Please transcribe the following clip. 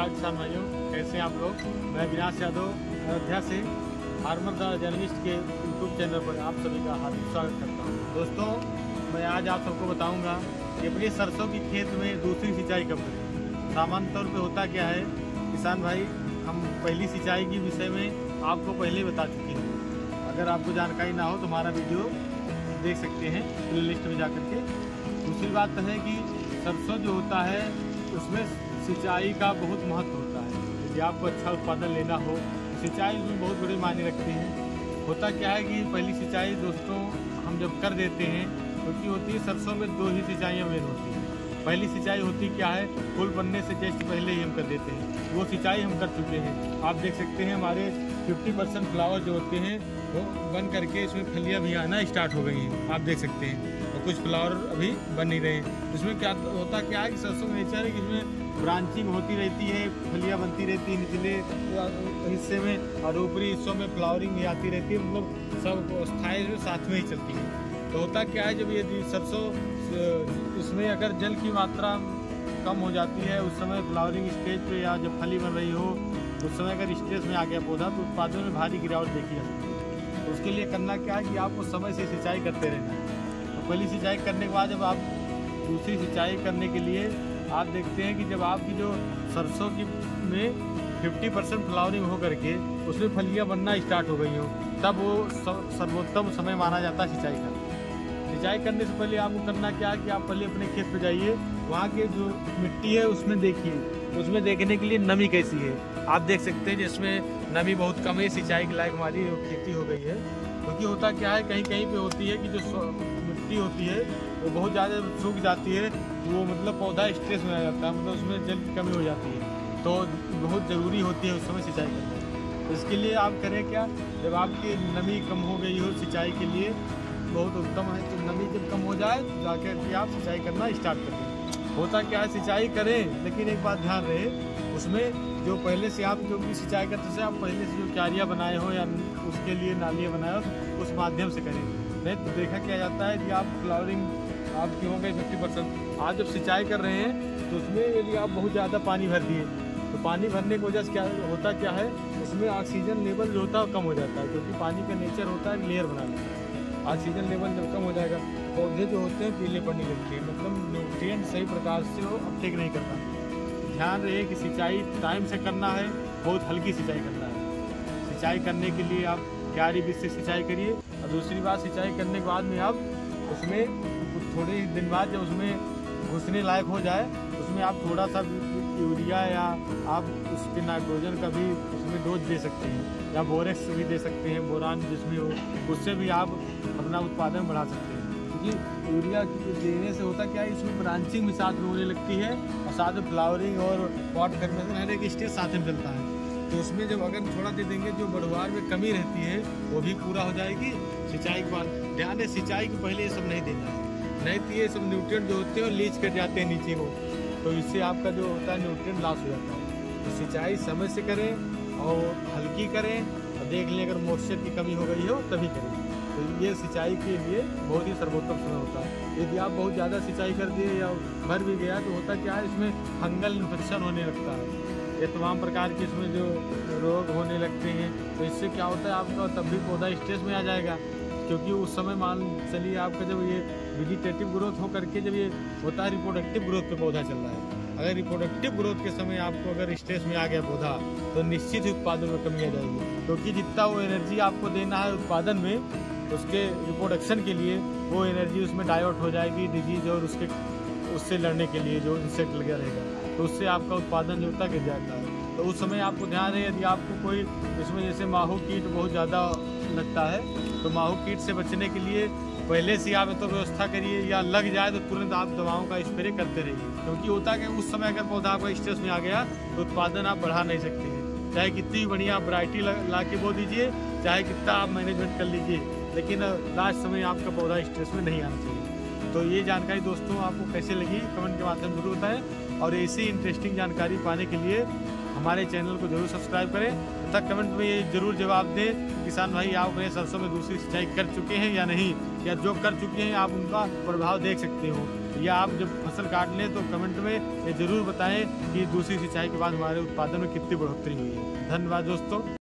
नमस्कार किसान भाइयों, कैसे हैं आप लोग। मैं अविनाश यादव अयोध्या से फार्मर द जर्नलिस्ट के यूट्यूब चैनल पर आप सभी का हार्दिक स्वागत करता हूं। दोस्तों, मैं आज आप सबको बताऊंगा कि अपने सरसों की खेत में दूसरी सिंचाई कब करें। सामान्य तौर पर होता क्या है किसान भाई, हम पहली सिंचाई के विषय में आपको पहले बता चुके हैं। अगर आपको जानकारी ना हो तो हमारा वीडियो देख सकते हैं प्ले लिस्ट में जाकर के। दूसरी बात है कि सरसों जो होता है उसमें सिंचाई का बहुत महत्व होता है। यदि आपको अच्छा उत्पादन लेना हो, सिंचाई उसमें बहुत बड़े मायने रखती है। होता क्या है कि पहली सिंचाई दोस्तों हम जब कर देते हैं, क्योंकि होती है सरसों में दो ही सिंचाइयाँ मेन होती हैं। पहली सिंचाई होती क्या है, फूल बनने से जस्ट पहले ही हम कर देते हैं, वो सिंचाई हम कर चुके हैं। आप देख सकते हैं हमारे 50% फ्लावर जो होते हैं वो बन करके इसमें फलियाँ भी आना स्टार्ट हो गई हैं, आप देख सकते हैं। और कुछ फ्लावर अभी बन नहीं रहे हैं। इसमें क्या होता क्या है कि सरसों में नेचर है कि इसमें ब्रांचिंग होती रहती है, फलियाँ बनती रहती है निचले हिस्से में, और ऊपरी हिस्सों में फ्लावरिंग भी आती रहती है। मतलब सब अवस्थाएँ जो साथ में ही चलती हैं। तो होता क्या है, जब ये सरसों इसमें अगर जल की मात्रा कम हो जाती है उस समय फ्लावरिंग स्टेज पे, या जब फली बन रही हो उस समय अगर स्ट्रेस में आ गया पौधा तो उत्पादन में भारी गिरावट देखी जा सकती है। तो उसके लिए करना क्या है कि आपको समय से सिंचाई करते रहना है। तो पहली सिंचाई करने के बाद जब आप दूसरी सिंचाई करने के लिए आप देखते हैं कि जब आपकी जो सरसों की में 50% फ्लावरिंग हो करके उसमें फलियाँ बनना स्टार्ट हो गई हो, तब वो सर्वोत्तम समय माना जाता है सिंचाई का। सिंचाई करने से पहले आपको करना क्या है कि आप पहले अपने खेत पे जाइए, वहाँ के जो मिट्टी है उसमें देखिए। उसमें देखने के लिए नमी कैसी है, आप देख सकते हैं जिसमें नमी बहुत कम है, सिंचाई के लायक हमारी खेती हो गई है। क्योंकि होता क्या है, कहीं कहीं पे होती है कि जो मिट्टी होती है वो बहुत ज़्यादा सूख जाती है, वो मतलब पौधा स्ट्रेस में आ जाता है, मतलब उसमें जल की कमी हो जाती है। तो बहुत ज़रूरी होती है उस समय सिंचाई करना। इसके लिए आप करें क्या, जब आपकी नमी कम हो गई हो सिंचाई के लिए बहुत उत्तम है। तो नमी जब कम हो जाए तो जाकर के आप सिंचाई करना स्टार्ट करें। होता क्या है, सिंचाई करें, लेकिन एक बात ध्यान रहे उसमें जो पहले से आप जो भी सिंचाई करते थे, आप पहले से जो क्यारियाँ बनाए हो या उसके लिए नालियाँ बनाए हो उस माध्यम से करें। नहीं तो देखा क्या जाता है कि आप फ्लावरिंग आपकी हो गई 50%, आप जब सिंचाई कर रहे हैं तो उसमें यदि आप बहुत ज़्यादा पानी भर दिए तो पानी भरने की वजह से क्या होता क्या है, उसमें ऑक्सीजन लेवल जो होता है कम हो जाता है। क्योंकि पानी का नेचर होता है लेयर बनाना, ऑक्सीजन लेवल जब कम हो जाएगा पौधे जो होते हैं पीले पड़ने लगते हैं, मतलब न्यूट्रिएंट सही प्रकार से वो अपटेक नहीं कर पाते। ध्यान रहे कि सिंचाई टाइम से करना है, बहुत हल्की सिंचाई करना है। सिंचाई करने के लिए आप क्यारी बीज से सिंचाई करिए। और दूसरी बात, सिंचाई करने के बाद में आप उसमें थोड़े ही दिन बाद जब उसमें घुसने लायक हो जाए उसमें आप थोड़ा सा यूरिया या आप उसके नाइट्रोजन का भी उसमें डोज दे सकते हैं, या बोरेक्स भी दे सकते हैं, बोरान जिसमें हो, उससे भी आप अपना उत्पादन बढ़ा सकते हैं। क्योंकि यूरिया देने से होता क्या है, इसमें ब्रांचिंग भी साथ में होने लगती है और साथ में फ्लावरिंग और पॉट फॉर्मेशन हर एक स्टेज साथ में चलता है। तो उसमें जब अगर थोड़ा दे देंगे जो बढ़वार में कमी रहती है वो भी पूरा हो जाएगी। सिंचाई के बाद ध्यान है, सिंचाई के पहले ये सब नहीं देना है, नहीं तो ये सब न्यूट्रिएंट जो होते हैं वो लीच कर जाते हैं नीचे को, तो इससे आपका जो होता है न्यूट्रिएंट लॉस हो जाता है। तो सिंचाई समय से करें और हल्की करें, और देख लें अगर मॉइस्चर की कमी हो गई हो तभी करें। तो ये सिंचाई के लिए बहुत ही सर्वोत्तम समय होता है। यदि आप बहुत ज़्यादा सिंचाई कर दिए या भर भी गया तो होता क्या है, इसमें फंगल इन्फेक्शन होने लगता है, ये तमाम प्रकार के इसमें जो रोग होने लगते हैं। तो इससे क्या होता है, आपका तब भी पौधा स्ट्रेस में आ जाएगा। क्योंकि उस समय मान चलिए आपका जब ये वेजिटेटिव ग्रोथ हो करके जब ये होता है रिप्रोडक्टिव ग्रोथ पे पौधा चल रहा है, अगर रिप्रोडक्टिव ग्रोथ के समय आपको अगर स्ट्रेस में आ गया पौधा तो निश्चित ही उत्पादन में कमी आ जाएगी। क्योंकि जितना वो एनर्जी आपको देना है उत्पादन में उसके रिप्रोडक्शन के लिए, वो एनर्जी उसमें डाइवर्ट हो जाएगी डिजीज और उसके उससे लड़ने के लिए जो इंसेक्ट लगा रहेगा, तो उससे आपका उत्पादन जो होता गिर जाता है। तो उस समय आपको ध्यान है, यदि आपको कोई इसमें जैसे माहू कीट बहुत ज़्यादा लगता है तो माहू कीट से बचने के लिए पहले से आप तो व्यवस्था करिए, या लग जाए तो तुरंत आप दवाओं का स्प्रे करते रहिए। क्योंकि होता है कि उस समय अगर पौधा आपका स्ट्रेस में आ गया तो उत्पादन आप बढ़ा नहीं सकते हैं, चाहे कितनी बढ़िया आप वैरायटी ला के बो दीजिए, चाहे कितना आप मैनेजमेंट कर लीजिए, लेकिन लास्ट समय आपका पौधा स्ट्रेस में नहीं आना चाहिए। तो ये जानकारी दोस्तों आपको कैसे लगी कमेंट के माध्यम से जरूर बताएं, और ऐसी इंटरेस्टिंग जानकारी पाने के लिए हमारे चैनल को जरूर सब्सक्राइब करें। तक कमेंट में ये जरूर जवाब दें किसान भाई, आप अपने सरसों में दूसरी सिंचाई कर चुके हैं या नहीं, या जो कर चुके हैं आप उनका प्रभाव देख सकते हो, या आप जब फसल काट लें तो कमेंट में ये जरूर बताएं कि दूसरी सिंचाई के बाद हमारे उत्पादन में कितनी बढ़ोतरी हुई है। धन्यवाद दोस्तों।